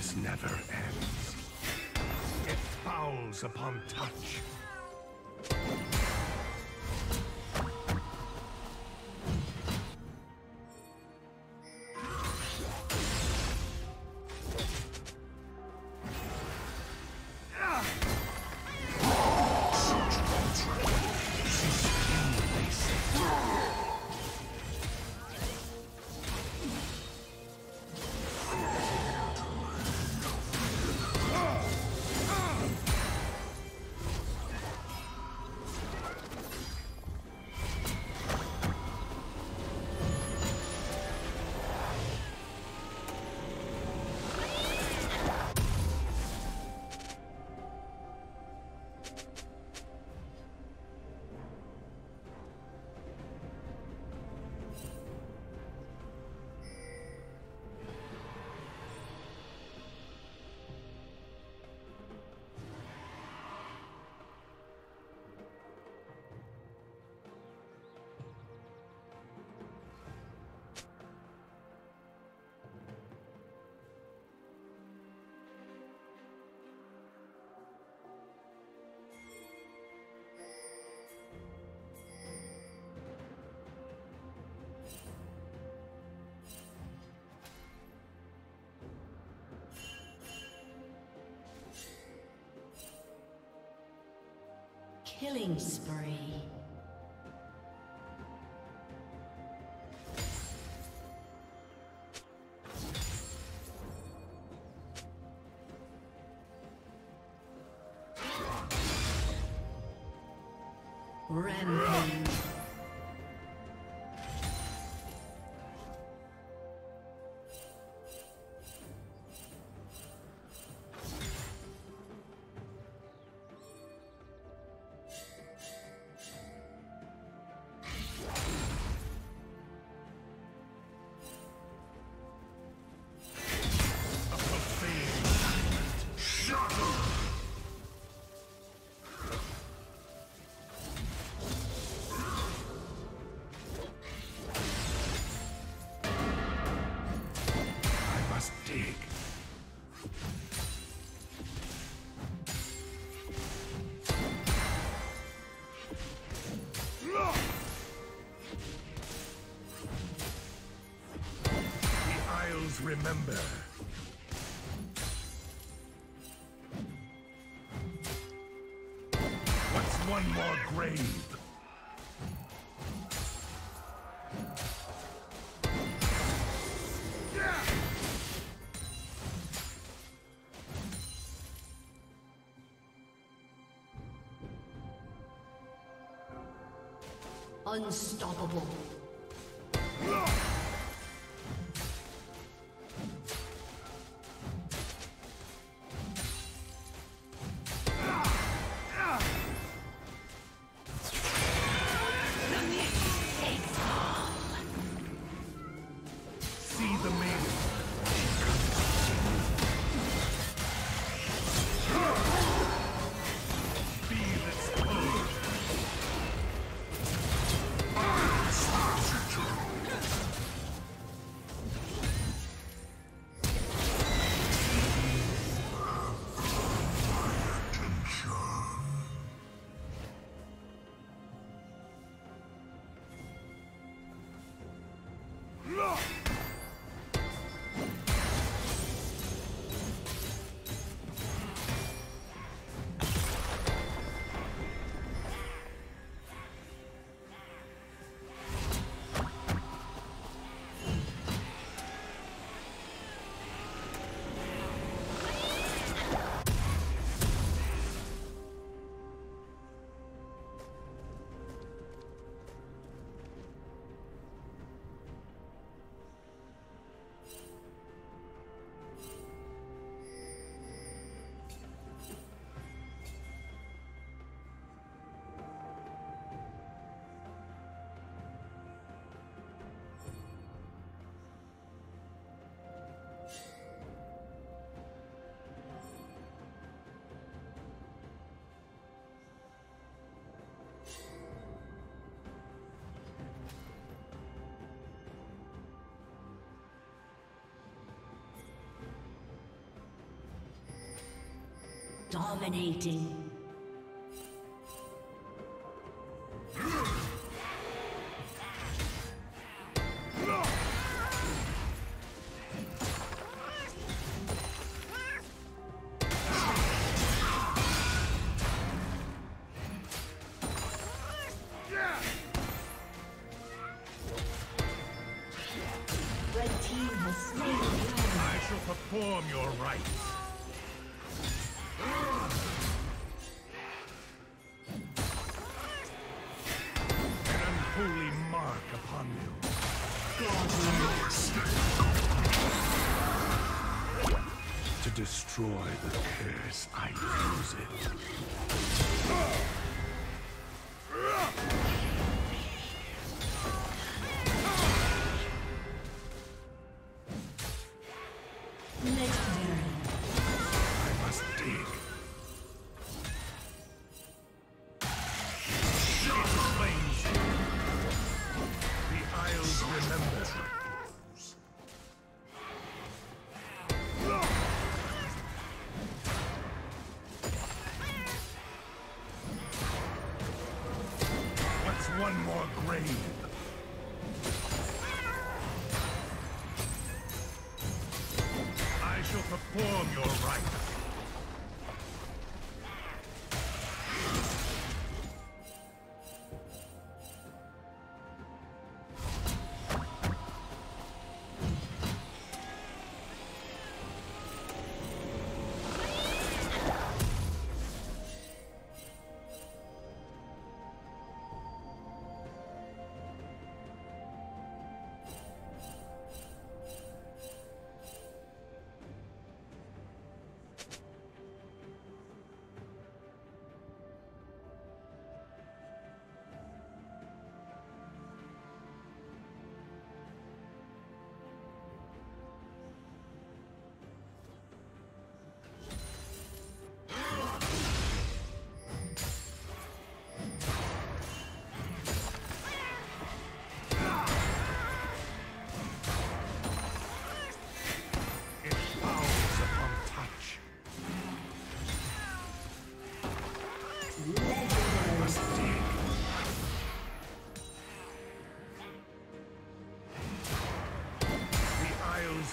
This never ends. It fouls upon touch. Killing spree. Rampage. Remember. What's one more grave? Unstoppable. Stop! Dominating. Perform your rights. An unholy mark upon you. To destroy the curse, I use it. One more grave. I shall perform your rites.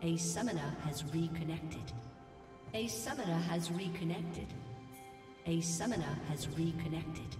A summoner has reconnected. A summoner has reconnected. A summoner has reconnected.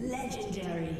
Legendary.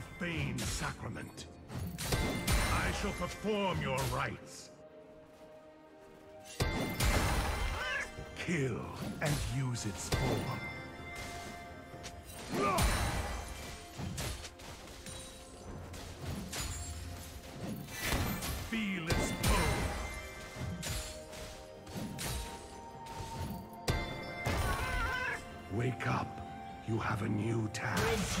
profane sacrament. I shall perform your rites. Kill and use its form. Feel its pull. Wake up. You have a new task.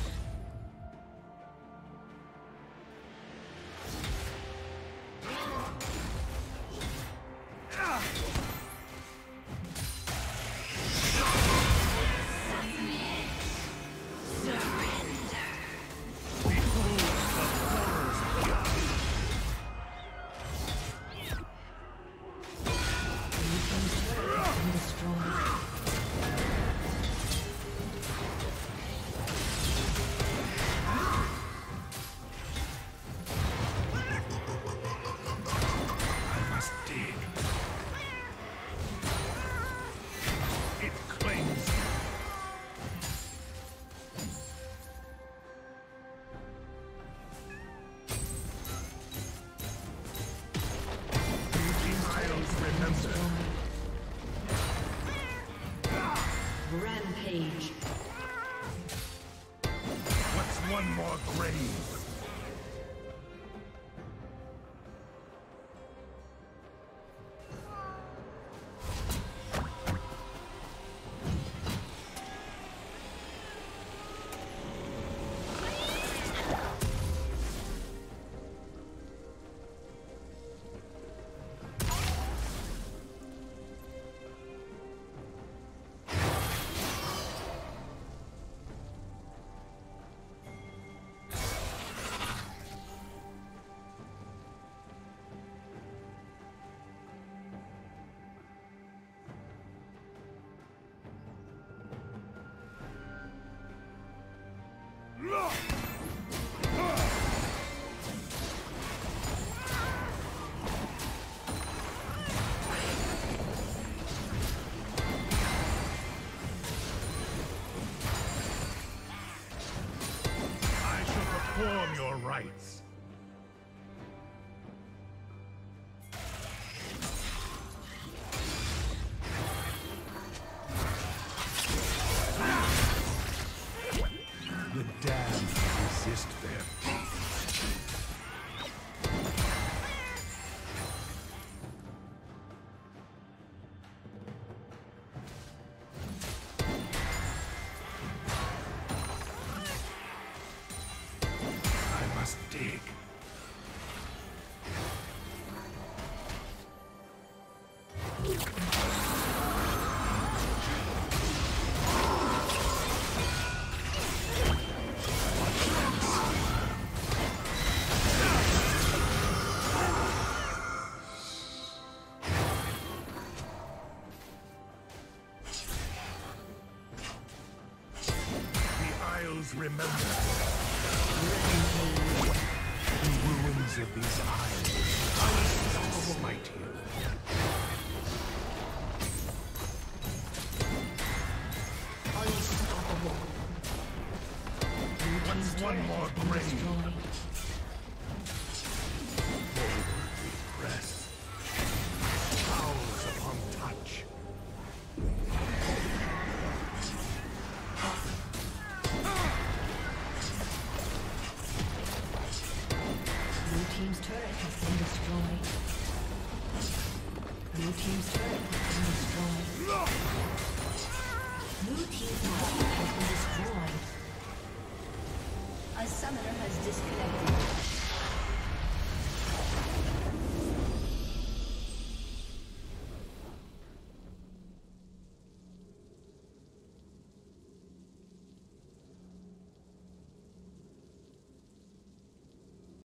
Rampage. What's one more grave? Rights. The damned resist their remember the ruins of these islands. I will smite you. Blue team's turret has been destroyed. A summoner has disconnected.